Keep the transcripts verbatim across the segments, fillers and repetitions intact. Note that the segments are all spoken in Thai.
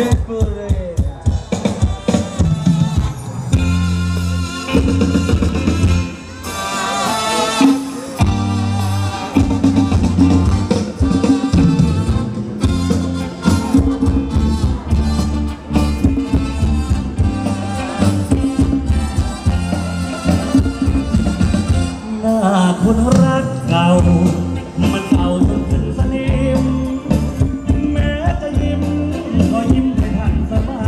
คนรักเก่ามันเก่าจนถึงสนิมแม้จะยิ้มก็ยิ้มไม่ทันสบาย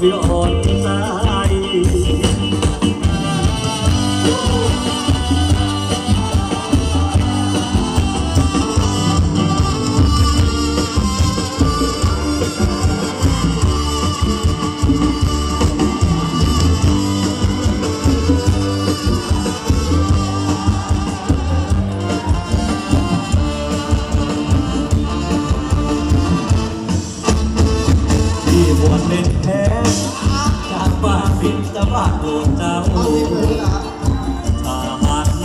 vì hồn sai.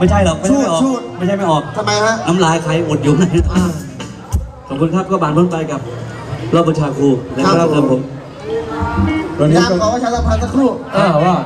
ไม่ใช่หรอกไม่ใช่ไม่ออกไม่ใช่ไม่ออกทำไมฮะน้ำลายใครอดอยู่ไหนขอบคุณครับก็บานพ้นไปกับรอบประชาครูและก็รอบเดิมผมตอนนี้ขอประชาสัมพันธ์สักครู่ว่า